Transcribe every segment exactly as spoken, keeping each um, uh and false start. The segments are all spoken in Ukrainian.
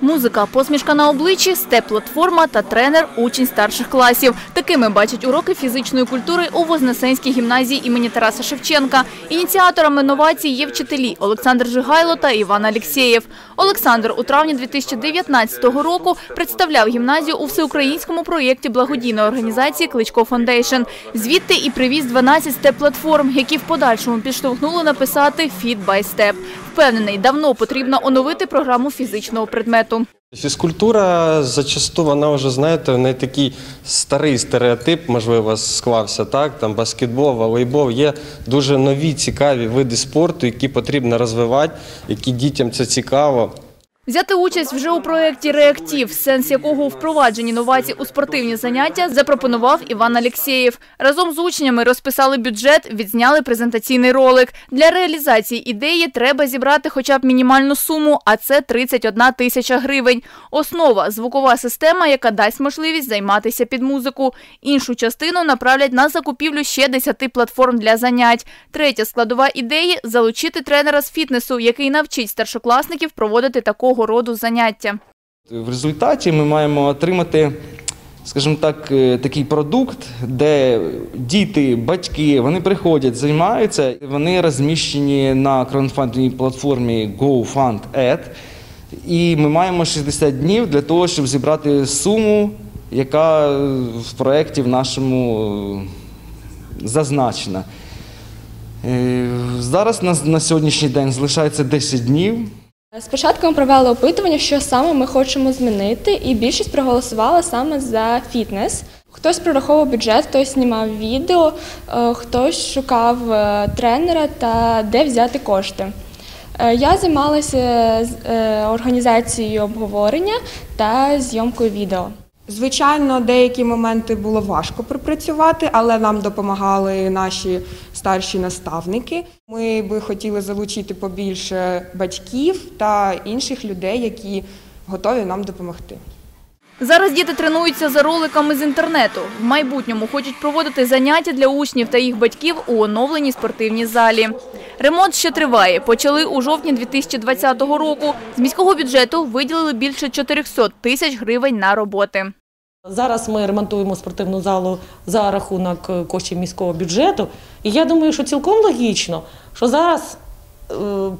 Музика, посмішка на обличчі, степ-платформа та тренер – учень старших класів. Такими бачать уроки фізичної культури у Вознесенській гімназії імені Тараса Шевченка. Ініціаторами новацій є вчителі Олександр Жигайло та Іван Олексєєв. Олександр у травні дві тисячі дев'ятнадцятого року представляв гімназію у всеукраїнському проєкті благодійної організації «Кличко Фондейшн». Звідти і привіз дванадцять степ-платформ, які в подальшому підштовхнули написати «Fit by step». Впевнений, давно потрібно оновити програму фізичного предмету. Фізкультура зачасту, вона вже, знаєте, не такий старий стереотип, можливо, склався, так, там баскетбол, волейбол, є дуже нові, цікаві види спорту, які потрібно розвивати, які дітям це цікаво. Взяти участь вже у проєкті «Реактив», сенс якого у впровадженні новацій у спортивні заняття, запропонував Іван Олексєєв. Разом з учнями розписали бюджет, відзняли презентаційний ролик. Для реалізації ідеї треба зібрати хоча б мінімальну суму, а це тридцять одна тисяча гривень. Основа – звукова система, яка дасть можливість займатися під музику. Іншу частину направлять на закупівлю ще десяти платформ для занять. Третя складова ідеї – залучити тренера з фітнесу, який навчить старшокласників проводити такого роду заняття. В результаті ми маємо отримати, скажімо так, такий продукт, де діти, батьки, вони приходять, займаються. Вони розміщені на краудфандинговій платформі GoFund.Ed. І ми маємо шістдесят днів для того, щоб зібрати суму, яка в проєкті в нашому зазначена. Зараз на сьогоднішній день залишається десять днів. Спочатку ми провели опитування, що саме ми хочемо змінити, і більшість проголосувала саме за фітнес. Хтось прораховував бюджет, хтось знімав відео, хтось шукав тренера та де взяти кошти. Я займалася організацією обговорення та зйомкою відео. Звичайно, деякі моменти було важко пропрацювати, але нам допомагали наші старші наставники. Ми би хотіли залучити побільше батьків та інших людей, які готові нам допомогти. Зараз діти тренуються за роликами з інтернету. В майбутньому хочуть проводити заняття для учнів та їх батьків у оновленій спортивній залі. Ремонт ще триває. Почали у жовтні дві тисячі двадцятого року. З міського бюджету виділили більше чотирьохсот тисяч гривень на роботи. Зараз ми ремонтуємо спортивну залу за рахунок коштів міського бюджету. І я думаю, що цілком логічно, що зараз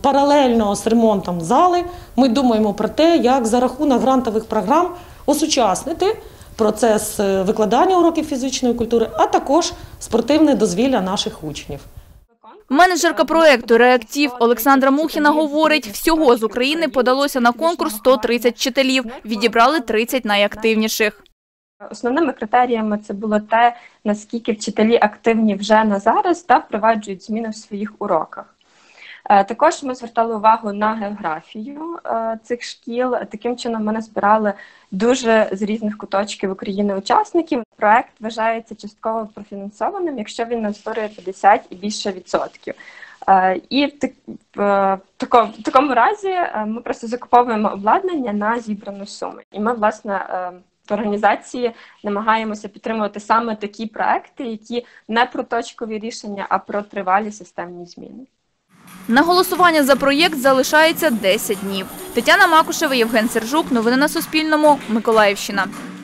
паралельно з ремонтом зали ми думаємо про те, як за рахунок грантових програм осучаснити процес викладання уроків фізичної культури, а також спортивне дозвілля наших учнів. Менеджерка проєкту «Реактив» Олександра Мухіна говорить, всього з України подалося на конкурс сто тридцять вчителів, відібрали тридцять найактивніших. Основними критеріями це було те, наскільки вчителі активні вже на зараз та впроваджують зміни в своїх уроках. Також ми звертали увагу на географію цих шкіл. Таким чином ми назбирали дуже з різних куточків України учасників. Проект вважається частково профінансованим, якщо він назбирує п'ятдесят і більше відсотків. І в такому разі ми просто закуповуємо обладнання на зібрану суму. І ми, власне, в організації намагаємося підтримувати саме такі проекти, які не про точкові рішення, а про тривалі системні зміни. На голосування за проєкт залишається десять днів. Тетяна Макушева, Євген Сержук. Новини на Суспільному. Миколаївщина.